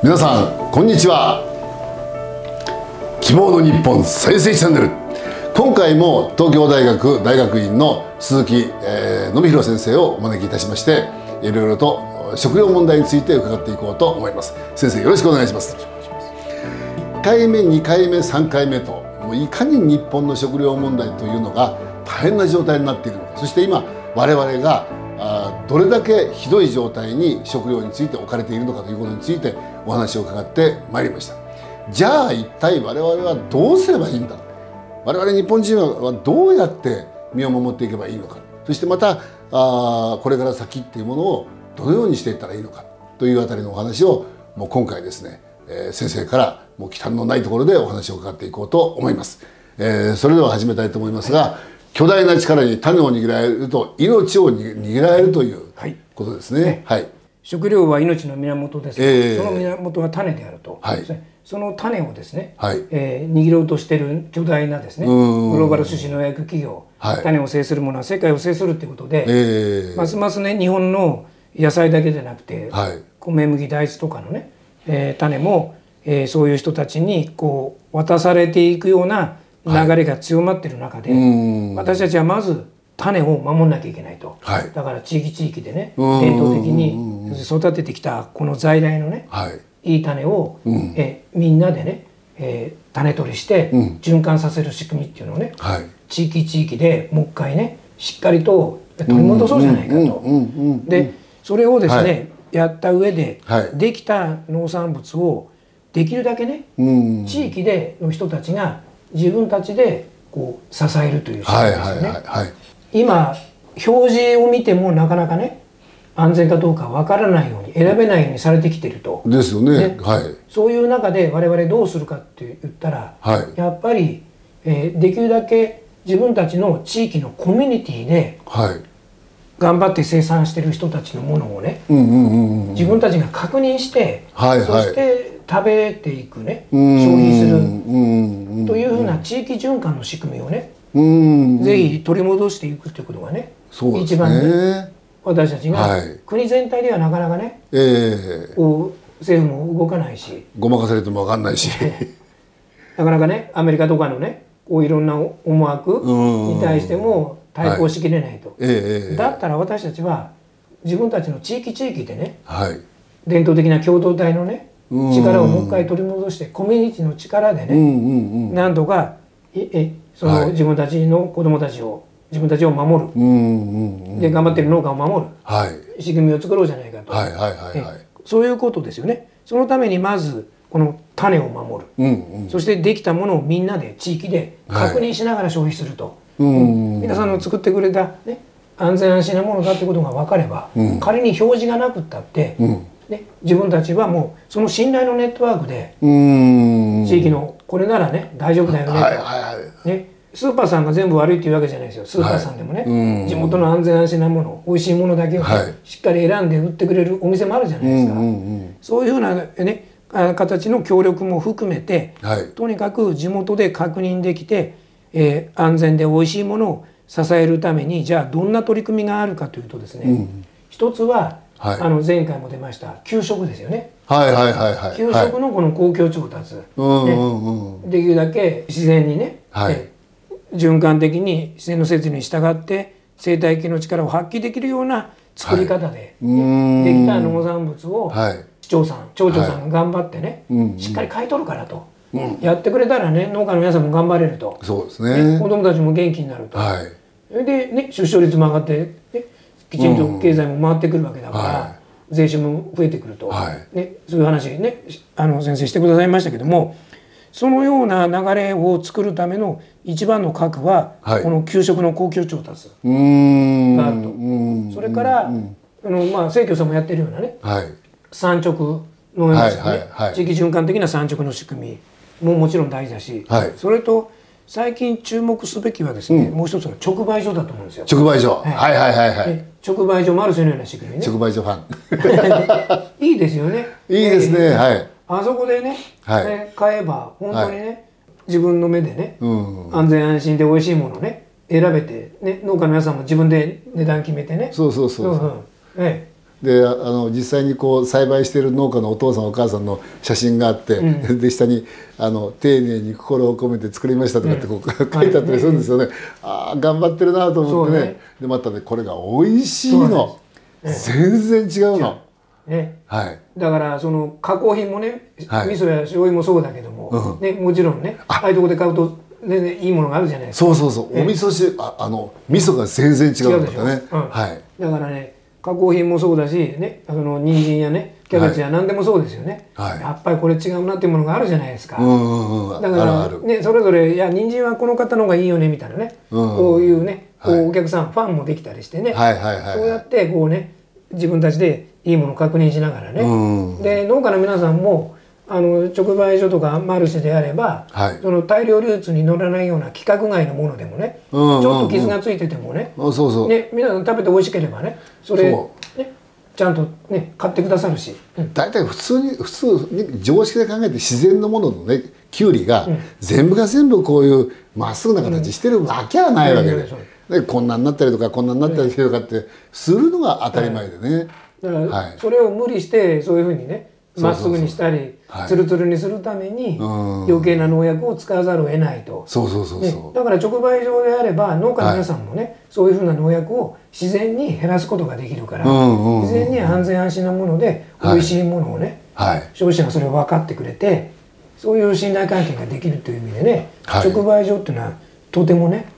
皆さんこんにちは。希望の日本再生チャンネル、今回も東京大学大学院の鈴木信弘先生をお招きいたしまして、いろいろと食料問題について伺っていこうと思います。先生よろしくお願いします。1回目2回目3回目と、もういかに日本の食料問題というのが大変な状態になっているのか、そして今我々がどれだけひどい状態に食料について置かれているのかということについてお話を伺ってまいりました。じゃあ一体我々はどうすればいいんだ、我々日本人はどうやって身を守っていけばいいのか、そしてまたこれから先っていうものをどのようにしていったらいいのかというあたりのお話を、もう今回ですね、先生からもう忌憚のないところでお話を伺っていこうと思います。それでは始めたいと思いますが、はい、巨大な力に種を握られると命を握られるということですね。食料は命の源ですから、その源が種であると、はい、その種をですね、はい、握ろうとしている巨大なですね、グローバル種子農薬企業、はい、種を制するものは世界を制するということで、ますますね日本の野菜だけじゃなくて、はい、米麦大豆とかのね、種も、そういう人たちにこう渡されていくような流れが強まっている中で、私たちはまず種を守らなきゃいけないと、はい、だから地域地域でね伝統的に育ててきたこの在来のね、はい、いい種を、みんなでね、種取りして循環させる仕組みっていうのをね、はい、地域地域でもう一回ねしっかりと取り戻そうじゃないかと。でそれをですね、はい、やった上で、はい、できた農産物をできるだけね、地域での人たちが自分たちでこう支えるという仕組みですよね。今表示を見てもなかなかね安全かどうかわからないように選べないようにされてきてると。ですよね。はい、そういう中で我々どうするかって言ったら、はい、やっぱり、できるだけ自分たちの地域のコミュニティで頑張って生産してる人たちのものをね自分たちが確認して、はい、そして食べていくね消費する。というふうな地域循環の仕組みをね、ぜひ取り戻していくということがね、一番ね、私たちが国全体ではなかなかね、政府も動かないし、ごまかされてもわかんないし、なかなかね、アメリカとかのね、いろんな思惑に対しても対抗しきれないと。だったら私たちは自分たちの地域地域でね、伝統的な共同体のね。力をもう一回取り戻してコミュニティの力でね何とかその自分たちの子どもたちを自分たちを守るで頑張ってる農家を守る仕組みを作ろうじゃないかと、そういうことですよね。そのためにまずこの種を守る、そしてできたものをみんなで地域で確認しながら消費すると、皆さんの作ってくれた安全安心なものだってことが分かれば、仮に表示がなくったってね、自分たちはもうその信頼のネットワークで地域のこれならね大丈夫だよねとね、スーパーさんが全部悪いっていうわけじゃないですよ。スーパーさんでもね、地元の安全安心なもの美味しいものだけを、ね、しっかり選んで売ってくれるお店もあるじゃないですか。そういうふうな、ね、形の協力も含めて、はい、とにかく地元で確認できて、安全で美味しいものを支えるためにじゃあどんな取り組みがあるかというとですね、一つははい、前回も出ました給食ですよね。給食のこの公共調達、できるだけ自然にね、はい、循環的に自然の摂理に従って生態系の力を発揮できるような作り方で、はい、できた農産物を市長さん、はい、町長さんが頑張ってね、はい、しっかり買い取るからと、やってくれたらね農家の皆さんも頑張れると、そうですね、子どもたちも元気になると、はい、それでね出生率も上がって、ねきちんと経済も回ってくるわけだから税収も増えてくると、ね、そういう話ね先生してくださいましたけども、そのような流れを作るための一番の核はこの給食の公共調達があると。それから生協さんもやってるようなね産直農園ですね、地域循環的な産直の仕組みももちろん大事だし、それと最近注目すべきはですね、もう一つの直売所だと思うんですよ。直売所、はいはいはいはい。直売所マルシェのような仕組みね。直売所ファン。いいですよね。いいですね、はい。あそこでね、買えば本当にね、自分の目でね、安全安心で美味しいものをね選べてね、農家の皆さんも自分で値段決めてね。そうそうそう。で実際にこう栽培している農家のお父さんお母さんの写真があって、うん、で下に丁寧に心を込めて作りましたとかってこう、うん、書いてあったりするんですよね。ああ頑張ってるなと思ってね。でまたねこれが美味しいの、全然違うの。ね、はい。だからその加工品もね、味噌や醤油もそうだけども、ねもちろんね、ああいうとこで買うと全然いいものがあるじゃないですか。そうそうそう。お味噌汁味噌が全然違うんだったね。はい。だからね加工品もそうだしね、人参やねキャベツや何でもそうですよね。やっぱりこれ違うなっていうものがあるじゃないですか。だからねそれぞれいや人参はこの方の方がいいよねみたいなね、こういうねお客さんファンもできたりしてね、そうやってこうね自分たちでいいものを確認しながらね、で農家の皆さんも直売所とかマルシェであれば、はい、その大量流通に乗らないような規格外のものでもね、ちょっと傷がついててもね、皆さん食べて美味しければねそれねちゃんとね買ってくださるし、大体、うん、普通に常識で考えて自然のもののねきゅうりが、うん、全部が全部こういうまっすぐな形してるわけはないわけで、こんなになったりとかこんなになったりとかってするのが当たり前でね。だからそれを無理してそういうふうにねまっすぐにしたりツルツルにするために余計な農薬を使わざるを得ないと。だから直売所であれば農家の皆さんもねそういうふうな農薬を自然に減らすことができるから、自然に安全安心なもので美味しいものをね消費者がそれを分かってくれて、そういう信頼関係ができるという意味でね直売所っていうのはとてもね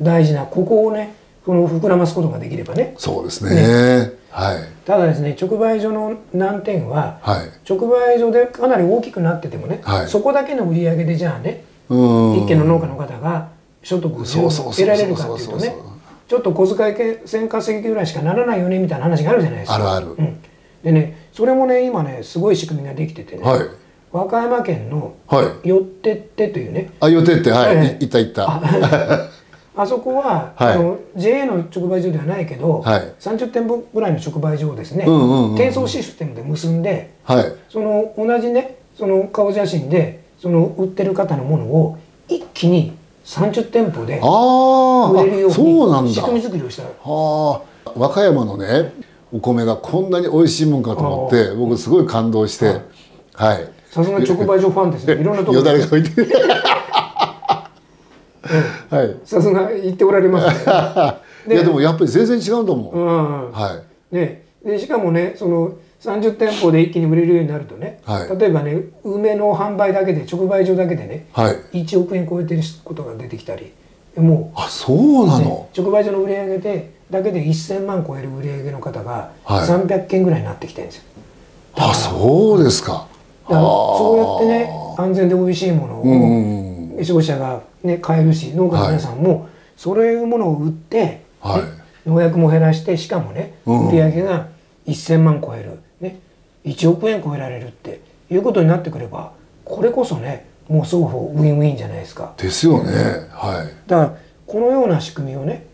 大事なここをね膨らますことができればね。そうですね。ただですね直売所の難点は、直売所でかなり大きくなっててもね、そこだけの売り上げでじゃあね一軒の農家の方が所得を得られるかっていうとね、ちょっと小遣い1000稼ぎぐらいしかならないよねみたいな話があるじゃないですか。あるある。でねそれもね今ねすごい仕組みができててね、和歌山県のよってってというね、あよってってはいいたいた。あそこは、JA の直売所ではないけど、30店舗ぐらいの直売所をですね転送システムで結んで、その同じねその顔写真でその売ってる方のものを一気に30店舗で売れるように仕組み作りをした。和歌山のねお米がこんなに美味しいもんかと思って僕すごい感動して、さすが直売所ファンですね。いろんなところでさすが言っておられますね。いやでもやっぱり全然違うんだもん。しかもねその30店舗で一気に売れるようになるとね、例えばね梅の販売だけで直売所だけでね1億円超えてることが出てきたり、もうあそうなの直売所の売り上げでだけで1000万超える売り上げの方が300件ぐらいになってきてるんですよ。あそうですか。そうやってね安全で美味しいものを消費者が、ね、買えるし、農家の皆さんもそういうものを売って、ね農薬も減らして、しかもね売り上げが1000万超える、ね、1億円超えられるっていうことになってくれば、これこそねもう双方ウィンウィンじゃないですか。ですよね。だからこのような仕組みをね、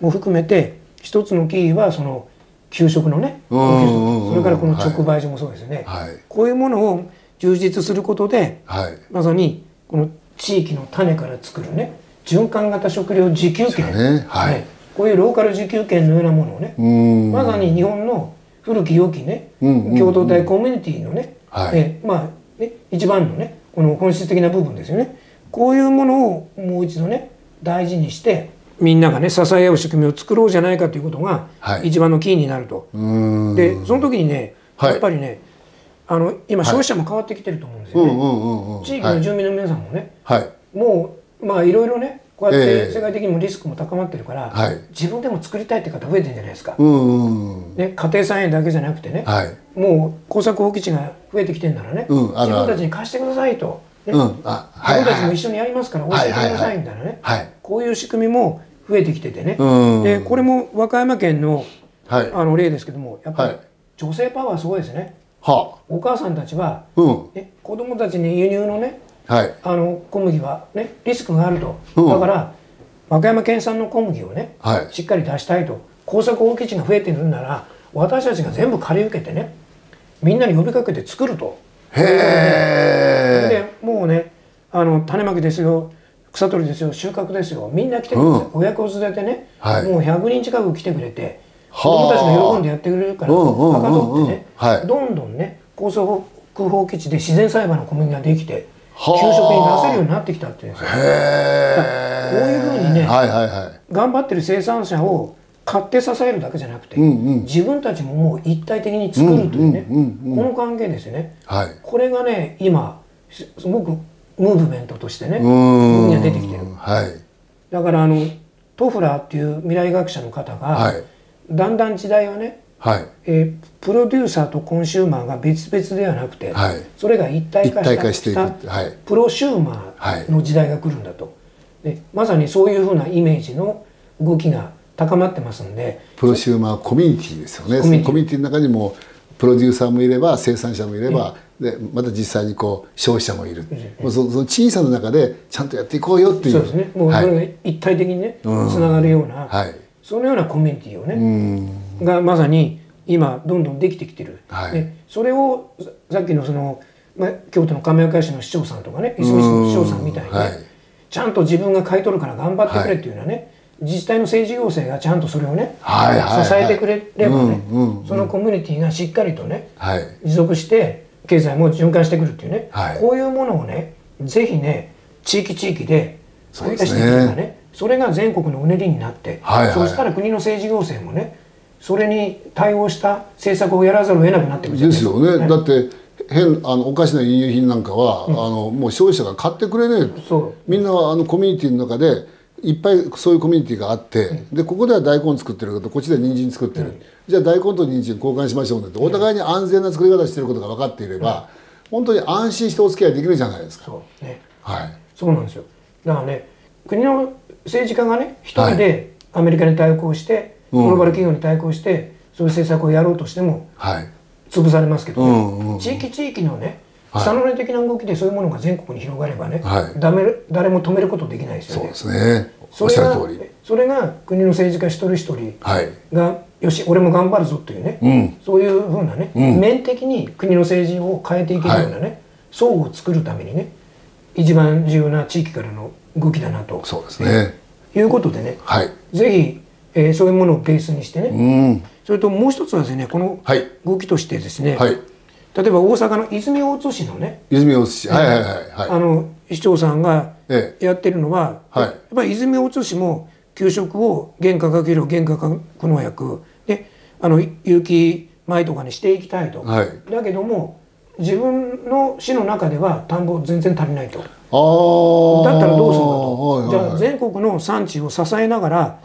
も含めて一つのキーはその給食のね、それからこの直売所もそうですよね。こういうものを充実することで、まさにこの地域の種から作るね循環型食料自給圏、こういうローカル自給圏のようなものをねまさに日本の古き良きね共同体コミュニティのねまあ一番のねこの本質的な部分ですよね。こういうものをもう一度ね大事にしてみんながね支え合う仕組みを作ろうじゃないかということが一番のキーになると。でその時にねやっぱりね今消費者も変わってきてると思うんですよね。地域の住民の皆さんもね、もうまあいろいろねこうやって世界的にもリスクも高まってるから、自分でも作りたいって方増えてるんじゃないですか。ね家庭菜園だけじゃなくてね、もう耕作放棄地が増えてきてるならね、自分たちに貸してくださいと、自分たちも一緒にやりますから教えてくださいみたいなね、こういう仕組みも増えてきててね、でこれも和歌山県の例ですけども、やっぱり女性パワーすごいですね。お母さんたちは子供たちに輸入のね小麦はねリスクがあると、だから和歌山県産の小麦をねしっかり出したいと、耕作放棄地が増えてるんなら私たちが全部借り受けてねみんなに呼びかけて作ると。へえ。でもうね種まきですよ草取りですよ収穫ですよみんな来てくれて、親子連れてねもう100人近く来てくれて、子どもたちも喜んでやってくれるから、高取ってね、どんどんね耕作放棄地で自然栽培の小麦ができて給食に出せるようになってきたっていうんですよ。こういうふうにね、頑張ってる生産者を買って支えるだけじゃなくて、自分たちももう一体的に作るというね、この関係ですよね。これがね今すごくムーブメントとしてね分野出てきてる。だからトフラーっていう未来学者の方がだんだん時代はね、プロデューサーとコンシューマーが別々ではなくて、それが一体化していくプロシューマーの時代が来るんだと。でまさにそういうふうなイメージの動きが高まってますんで、プロシューマーコミュニティですよね。コミュニティの中にもプロデューサーもいれば生産者もいれば、でまた実際にこう消費者もいる、その小さな中でちゃんとやっていこうよっていう、そうですね、もうそれが一体的にねつながるような、そのようなコミュニティをねがまさに今どんどんできてきてる。でそれをさっきのその京都の亀岡市の市長さんとかね、いすみ市の市長さんみたいにちゃんと自分が買い取るから頑張ってくれっていうのはね、自治体の政治行政がちゃんとそれをね支えてくれればね、そのコミュニティがしっかりとね持続して経済も循環してくるっていうね、こういうものをねぜひね地域地域で生み出していけばね、それが全国のうねりになって、そうしたら国の政治行政もねそれに対応した政策をやらざるを得なくなってくるじゃないですか。ですよね。だってお菓子の輸入品なんかはもう消費者が買ってくれねえと、みんなコミュニティの中でいっぱいそういうコミュニティがあって、でここでは大根作ってるけどこっちで人参作ってる、じゃあ大根と人参交換しましょうねって、お互いに安全な作り方してることが分かっていれば、本当に安心してお付き合いできるじゃないですか。そうね、そうなんですよ。だからね国の政治家がね一人でアメリカに対抗してグローバル企業に対抗してそういう政策をやろうとしても潰されますけど、地域地域のね草の根的な動きでそういうものが全国に広がればね、誰も止めることできないですよね。そうですね。おっしゃる通り。それが国の政治家一人一人がよし俺も頑張るぞというね、そういうふうなね面的に国の政治を変えていけるようなね層を作るためにね一番重要な地域からの動きだなと。そうですね。いうことでね、ぜひそういうものをベースにしてね、それともう一つはですねこの動きとしてですね。例えば大阪の泉大津市のね、泉大津市、市長さんがやってるのは、やっぱり泉大津市も給食を原価かける原価格農薬で有機米とかにしていきたいと。だけども自分の市の中では田んぼ全然足りないと。だったらどうするかと。じゃあ全国の産地を支えながら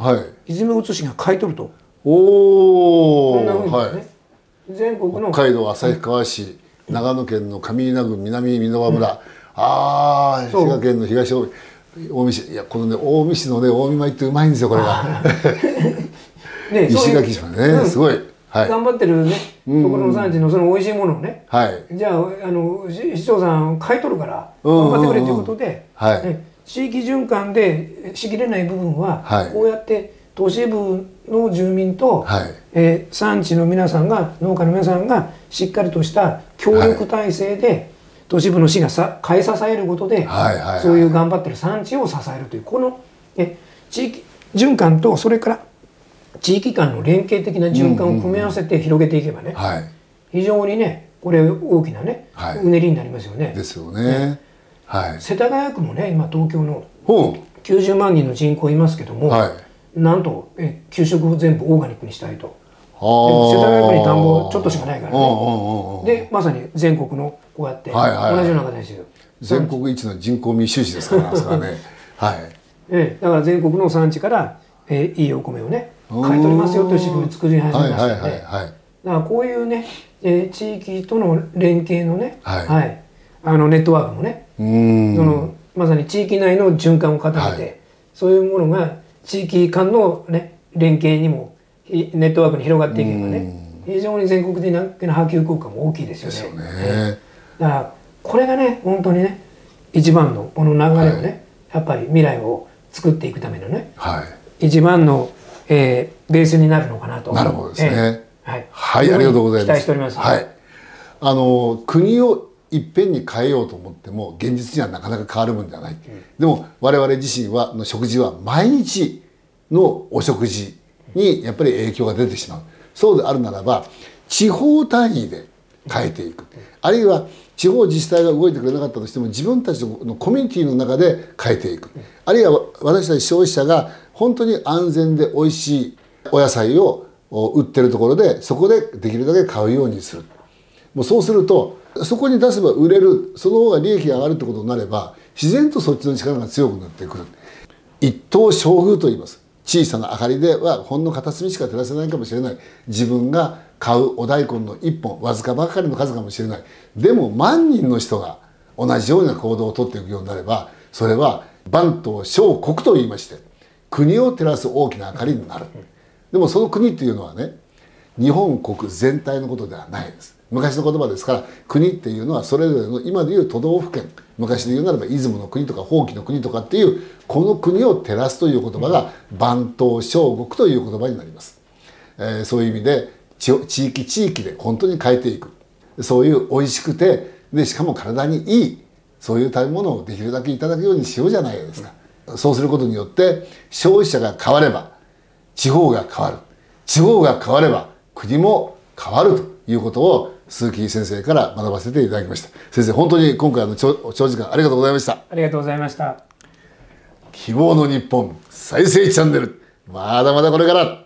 泉大津市が買い取ると。こんなふうにですね。全国の北海道旭川市、長野県の上伊那郡南箕輪村、滋賀県の東近江市、いやこのね近江市のね近江米ってうまいんですよこれが。石垣島ねすごい。頑張ってるねところの産地のその美味しいものをね。じゃあ市長さん買い取るから頑張ってくれということで、地域循環でしきれない部分はこうやって。都市部の住民と、産地の皆さんが農家の皆さんがしっかりとした協力体制で、都市部の市が買い支えることで、そういう頑張ってる産地を支えるというこの、地域循環とそれから地域間の連携的な循環を組み合わせて広げていけばね、非常にねこれ大きなね、うねりになりますよね。ですよね。世田谷区もね今東京の90万人の人口いますけども。なんと給食を全部オーガニックにしたいと。世田谷区に田んぼちょっとしかないからね。でまさに全国のこうやって同じような形ですよ。全国一の人口密集地ですからそれはね。だから全国の産地からいいお米をね買い取りますよという仕組みを作り始めましたので、だからこういうね地域との連携のねネットワークもねまさに地域内の循環を固めて、そういうものが地域間の、ね、連携にもネットワークに広がっていけばね非常に全国的な波及効果も大きいですよね。だからこれがね本当にね一番のこの流れをね、やっぱり未来を作っていくためのね、一番の、ベースになるのかなと。なるほどですね。はい、ありがとうございます。期待しております。国をいっぺんに変えようと思っても現実にはなかなか変わるもんじゃない、でも我々自身はの食事は毎日のお食事にやっぱり影響が出てしまう。そうであるならば地方単位で変えていく、あるいは地方自治体が動いてくれなかったとしても自分たちのコミュニティの中で変えていく、あるいは私たち消費者が本当に安全で美味しいお野菜を売ってるところでそこでできるだけ買うようにする。もうそうするとそこに出せば売れる、その方が利益が上がるってことになれば自然とそっちの力が強くなってくる。一等小風と言います。小さな明かりではほんの片隅しか照らせないかもしれない。自分が買うお大根の1本わずかばかりの数かもしれない。でも万人の人が同じような行動をとっていくようになればそれは万党小国と言いまして国を照らす大きな明かりになる。でもその国っていうのはね、日本国全体のことではないです。昔の言葉ですから、国っていうのはそれぞれの今でいう都道府県、昔で言うならば出雲の国とか法規の国とかっていうこの国を照らすという言葉が万党小国という言葉になります。そういう意味で地域で本当に変えていく、そういう美味しくてでしかも体にいいそういう食べ物をできるだけいただくようにしようじゃないですか。そうすることによって消費者が変われば地方が変わる、地方が変われば国も変わるということを鈴木先生から学ばせていただきました。先生、本当に今回の長時間ありがとうございました。ありがとうございました。希望の日本再生チャンネル、まだまだこれから。